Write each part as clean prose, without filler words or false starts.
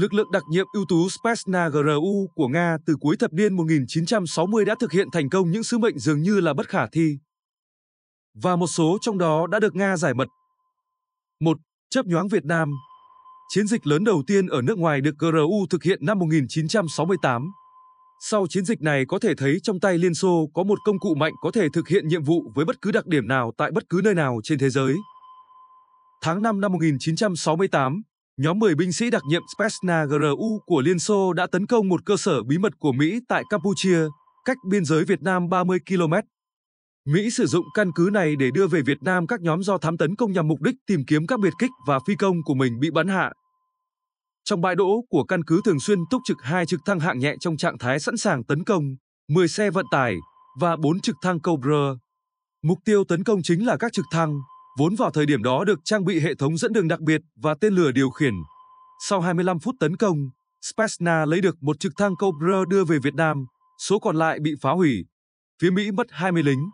Lực lượng đặc nhiệm ưu tú Spetsnaz GRU của Nga từ cuối thập niên 1960 đã thực hiện thành công những sứ mệnh dường như là bất khả thi, và một số trong đó đã được Nga giải mật. 1. Chớp nhoáng Việt Nam. Chiến dịch lớn đầu tiên ở nước ngoài được GRU thực hiện năm 1968. Sau chiến dịch này có thể thấy trong tay Liên Xô có một công cụ mạnh có thể thực hiện nhiệm vụ với bất cứ đặc điểm nào tại bất cứ nơi nào trên thế giới. Tháng 5 năm 1968, nhóm 10 binh sĩ đặc nhiệm Spetsnaz GRU của Liên Xô đã tấn công một cơ sở bí mật của Mỹ tại Campuchia, cách biên giới Việt Nam 30 km. Mỹ sử dụng căn cứ này để đưa về Việt Nam các nhóm do thám tấn công nhằm mục đích tìm kiếm các biệt kích và phi công của mình bị bắn hạ. Trong bãi đỗ của căn cứ thường xuyên túc trực 2 trực thăng hạng nhẹ trong trạng thái sẵn sàng tấn công, 10 xe vận tải và 4 trực thăng Cobra. Mục tiêu tấn công chính là các trực thăng, vốn vào thời điểm đó được trang bị hệ thống dẫn đường đặc biệt và tên lửa điều khiển. Sau 25 phút tấn công, Spetsnaz lấy được một trực thăng Cobra đưa về Việt Nam, số còn lại bị phá hủy. Phía Mỹ mất 20 lính.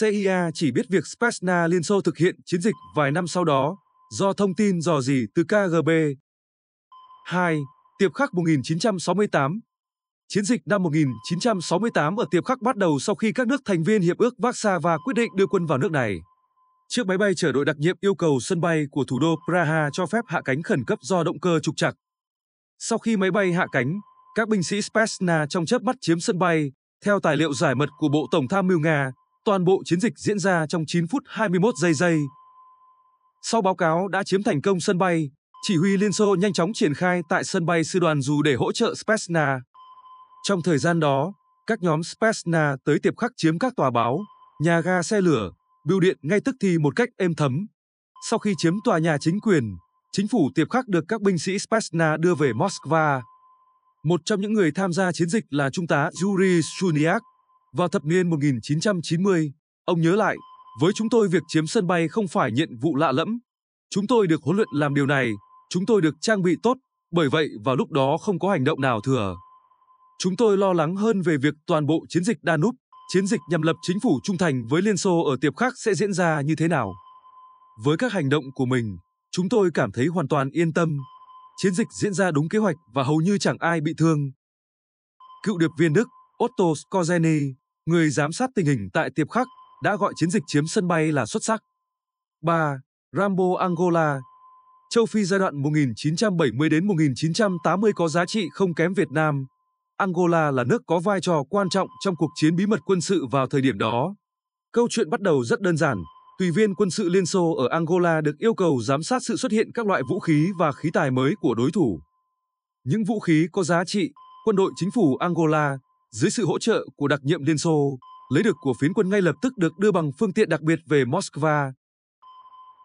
CIA chỉ biết việc Spetsnaz Liên Xô thực hiện chiến dịch vài năm sau đó, do thông tin dò dỉ từ KGB. 2. Tiệp Khắc 1968. Chiến dịch năm 1968 ở Tiệp Khắc bắt đầu sau khi các nước thành viên Hiệp ước Warsaw quyết định đưa quân vào nước này. Chiếc máy bay chở đội đặc nhiệm yêu cầu sân bay của thủ đô Praha cho phép hạ cánh khẩn cấp do động cơ trục trặc. Sau khi máy bay hạ cánh, các binh sĩ Spetsnaz trong chớp mắt chiếm sân bay. Theo tài liệu giải mật của Bộ Tổng tham mưu Nga, toàn bộ chiến dịch diễn ra trong 9 phút 21 giây. Sau báo cáo đã chiếm thành công sân bay, chỉ huy Liên Xô nhanh chóng triển khai tại sân bay sư đoàn dù để hỗ trợ Spetsnaz. Trong thời gian đó, các nhóm Spetsnaz tới Tiệp Khắc chiếm các tòa báo, nhà ga xe lửa, bưu điện ngay tức thì một cách êm thấm. Sau khi chiếm tòa nhà chính quyền, chính phủ Tiệp Khắc được các binh sĩ Spetsnaz đưa về Moskva. Một trong những người tham gia chiến dịch là Trung tá Yuri Suniak. Vào thập niên 1990, ông nhớ lại, với chúng tôi việc chiếm sân bay không phải nhiệm vụ lạ lẫm. Chúng tôi được huấn luyện làm điều này, chúng tôi được trang bị tốt, bởi vậy vào lúc đó không có hành động nào thừa. Chúng tôi lo lắng hơn về việc toàn bộ chiến dịch Danube, chiến dịch nhằm lập chính phủ trung thành với Liên Xô ở Tiệp Khắc sẽ diễn ra như thế nào. Với các hành động của mình, chúng tôi cảm thấy hoàn toàn yên tâm. Chiến dịch diễn ra đúng kế hoạch và hầu như chẳng ai bị thương. Cựu điệp viên Đức, Otto Skorzeny, người giám sát tình hình tại Tiệp Khắc, đã gọi chiến dịch chiếm sân bay là xuất sắc. 3. Rambo Angola. Châu Phi giai đoạn 1970 đến 1980 có giá trị không kém Việt Nam. Angola là nước có vai trò quan trọng trong cuộc chiến bí mật quân sự vào thời điểm đó. Câu chuyện bắt đầu rất đơn giản. Tùy viên quân sự Liên Xô ở Angola được yêu cầu giám sát sự xuất hiện các loại vũ khí và khí tài mới của đối thủ. Những vũ khí có giá trị, quân đội chính phủ Angola, dưới sự hỗ trợ của đặc nhiệm Liên Xô, lấy được của phiến quân ngay lập tức được đưa bằng phương tiện đặc biệt về Moskva.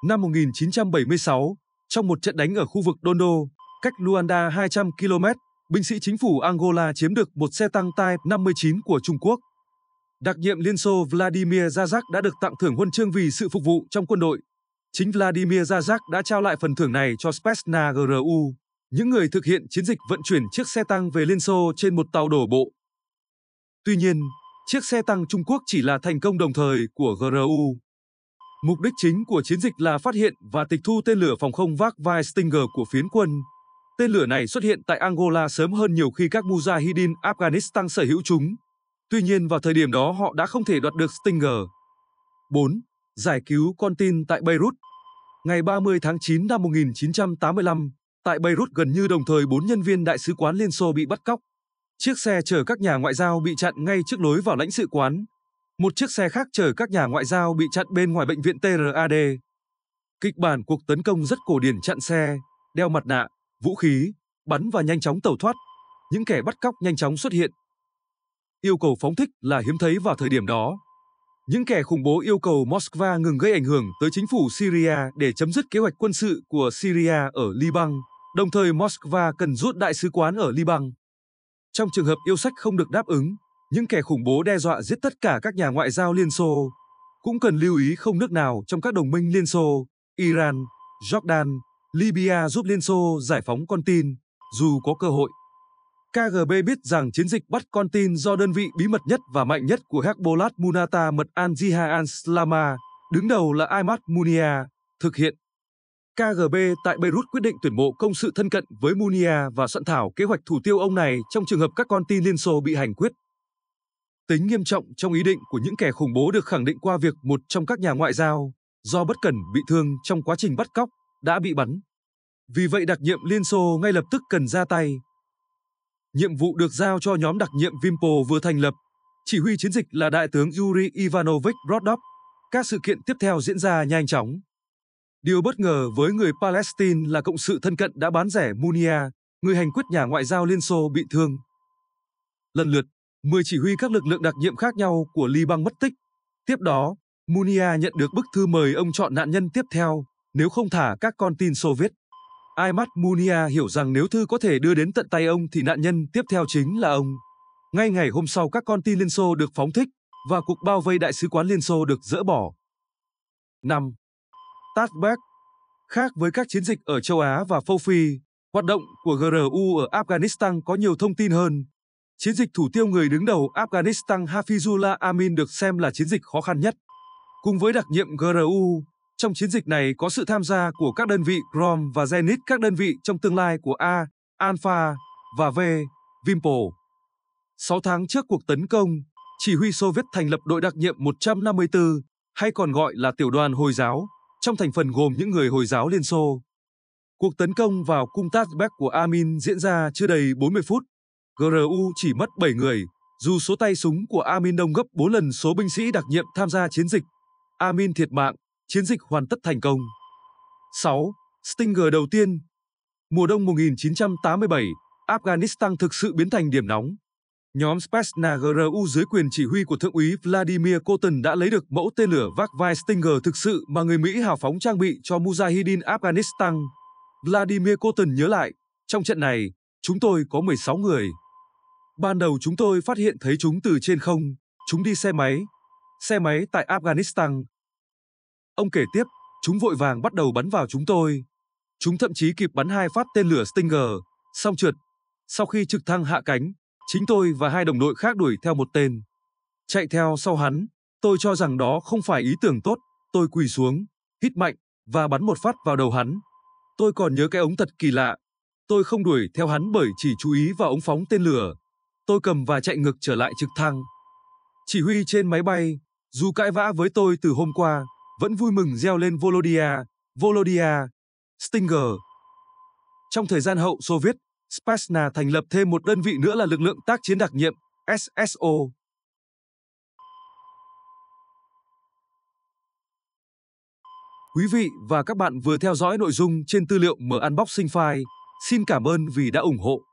Năm 1976, trong một trận đánh ở khu vực Dondo, cách Luanda 200 km, binh sĩ chính phủ Angola chiếm được một xe tăng Type 59 của Trung Quốc. Đặc nhiệm Liên Xô Vladimir Rašč đã được tặng thưởng huân chương vì sự phục vụ trong quân đội. Chính Vladimir Rašč đã trao lại phần thưởng này cho Spetsnaz GRU, những người thực hiện chiến dịch vận chuyển chiếc xe tăng về Liên Xô trên một tàu đổ bộ. Tuy nhiên, chiếc xe tăng Trung Quốc chỉ là thành công đồng thời của GRU. Mục đích chính của chiến dịch là phát hiện và tịch thu tên lửa phòng không Vác Weistinger của phiến quân. Tên lửa này xuất hiện tại Angola sớm hơn nhiều khi các Mujahideen Afghanistan sở hữu chúng. Tuy nhiên vào thời điểm đó họ đã không thể đoạt được Stinger. 4. Giải cứu con tin tại Beirut. Ngày 30 tháng 9 năm 1985, tại Beirut gần như đồng thời 4 nhân viên đại sứ quán Liên Xô bị bắt cóc. Chiếc xe chở các nhà ngoại giao bị chặn ngay trước lối vào lãnh sự quán. Một chiếc xe khác chở các nhà ngoại giao bị chặn bên ngoài bệnh viện TRAD. Kịch bản cuộc tấn công rất cổ điển: chặn xe, đeo mặt nạ, vũ khí, bắn và nhanh chóng tẩu thoát. Những kẻ bắt cóc nhanh chóng xuất hiện. Yêu cầu phóng thích là hiếm thấy vào thời điểm đó. Những kẻ khủng bố yêu cầu Moskva ngừng gây ảnh hưởng tới chính phủ Syria để chấm dứt kế hoạch quân sự của Syria ở Liban, đồng thời Moskva cần rút đại sứ quán ở Liban. Trong trường hợp yêu sách không được đáp ứng, những kẻ khủng bố đe dọa giết tất cả các nhà ngoại giao Liên Xô. Cũng cần lưu ý không nước nào trong các đồng minh Liên Xô, Iran, Jordan, Libya giúp Liên Xô giải phóng con tin, dù có cơ hội. KGB biết rằng chiến dịch bắt con tin do đơn vị bí mật nhất và mạnh nhất của Herbolat Munazzamat al-Jihad al-Islami, đứng đầu là Imad Mughniyeh, thực hiện. KGB tại Beirut quyết định tuyển mộ công sự thân cận với Mughniyeh và soạn thảo kế hoạch thủ tiêu ông này trong trường hợp các con tin Liên Xô bị hành quyết. Tính nghiêm trọng trong ý định của những kẻ khủng bố được khẳng định qua việc một trong các nhà ngoại giao, do bất cẩn bị thương trong quá trình bắt cóc, đã bị bắn. Vì vậy đặc nhiệm Liên Xô ngay lập tức cần ra tay. Nhiệm vụ được giao cho nhóm đặc nhiệm Vimpo vừa thành lập, chỉ huy chiến dịch là Đại tướng Yuri Ivanovich Rašč. Các sự kiện tiếp theo diễn ra nhanh chóng. Điều bất ngờ với người Palestine là cộng sự thân cận đã bán rẻ Mughniyeh, người hành quyết nhà ngoại giao Liên Xô bị thương. Lần lượt, 10 chỉ huy các lực lượng đặc nhiệm khác nhau của Liban mất tích. Tiếp đó, Mughniyeh nhận được bức thư mời ông chọn nạn nhân tiếp theo, nếu không thả các con tin Xô Viết. Imad Mughniyeh hiểu rằng nếu thư có thể đưa đến tận tay ông thì nạn nhân tiếp theo chính là ông. Ngay ngày hôm sau các con tin Liên Xô được phóng thích và cuộc bao vây đại sứ quán Liên Xô được dỡ bỏ. 5. Tatbek. Khác với các chiến dịch ở châu Á và Châu Phi, hoạt động của GRU ở Afghanistan có nhiều thông tin hơn. Chiến dịch thủ tiêu người đứng đầu Afghanistan Hafizullah Amin được xem là chiến dịch khó khăn nhất. Cùng với đặc nhiệm GRU, trong chiến dịch này có sự tham gia của các đơn vị Grom và Zenit, các đơn vị trong tương lai của A, Alpha và V, Vimpo. 6 tháng trước cuộc tấn công, chỉ huy Xô Viết thành lập đội đặc nhiệm 154, hay còn gọi là tiểu đoàn Hồi giáo, trong thành phần gồm những người Hồi giáo Liên Xô. Cuộc tấn công vào cung Tatbek của Amin diễn ra chưa đầy 40 phút. GRU chỉ mất 7 người, dù số tay súng của Amin đông gấp 4 lần số binh sĩ đặc nhiệm tham gia chiến dịch. Amin thiệt mạng, chiến dịch hoàn tất thành công. 6. Stinger đầu tiên. Mùa đông 1987, Afghanistan thực sự biến thành điểm nóng. Nhóm Spetsnaz GRU dưới quyền chỉ huy của Thượng úy Vladimir Rašč đã lấy được mẫu tên lửa Vác Weistinger thực sự mà người Mỹ hào phóng trang bị cho Mujahideen Afghanistan. Vladimir Rašč nhớ lại, trong trận này, chúng tôi có 16 người. Ban đầu chúng tôi phát hiện thấy chúng từ trên không, chúng đi xe máy. Xe máy tại Afghanistan. Ông kể tiếp, chúng vội vàng bắt đầu bắn vào chúng tôi. Chúng thậm chí kịp bắn 2 phát tên lửa Stinger, xong trượt. Sau khi trực thăng hạ cánh, chính tôi và 2 đồng đội khác đuổi theo một tên. Chạy theo sau hắn, tôi cho rằng đó không phải ý tưởng tốt. Tôi quỳ xuống, hít mạnh và bắn một phát vào đầu hắn. Tôi còn nhớ cái ống thật kỳ lạ. Tôi không đuổi theo hắn bởi chỉ chú ý vào ống phóng tên lửa. Tôi cầm và chạy ngược trở lại trực thăng. Chỉ huy trên máy bay, dù cãi vã với tôi từ hôm qua, vẫn vui mừng reo lên Volodya, Volodya, Stinger. Trong thời gian hậu Xô Viết, Spetsnaz thành lập thêm một đơn vị nữa là lực lượng tác chiến đặc nhiệm, SSO. Quý vị và các bạn vừa theo dõi nội dung trên tư liệu mở Unboxing File. Xin cảm ơn vì đã ủng hộ.